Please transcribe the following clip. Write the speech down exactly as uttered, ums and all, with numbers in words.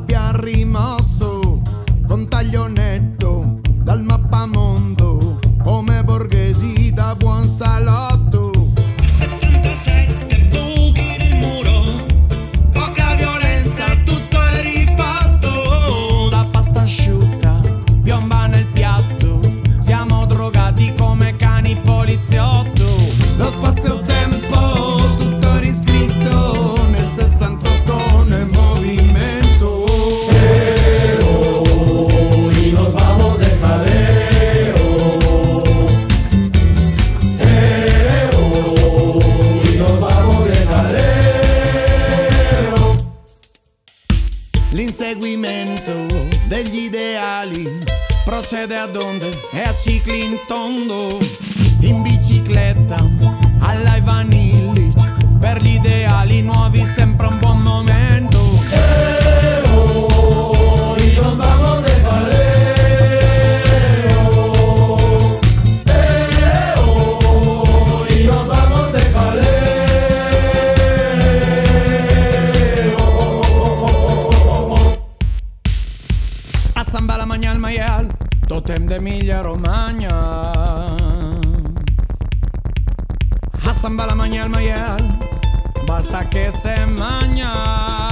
l'abbia rimosso con taglio netto dal mappamondo, come Borghesi da buon salotto. settantasette buchi nel muro, poca violenza, tutto rifatto. La pasta asciutta piomba nel piatto, siamo drogati come cani poliziotto. Lo spazio tempo tutto riscritto, l'inseguimento degli ideali procede ad onde e a cicli in tondo, in bicicletta alla Ivan Illich, per gli ideali nuovi sembra un buon momento. Samba la magna al maial, totem d'Emilia Romagna. A samba la magna al maial, basta che se magna.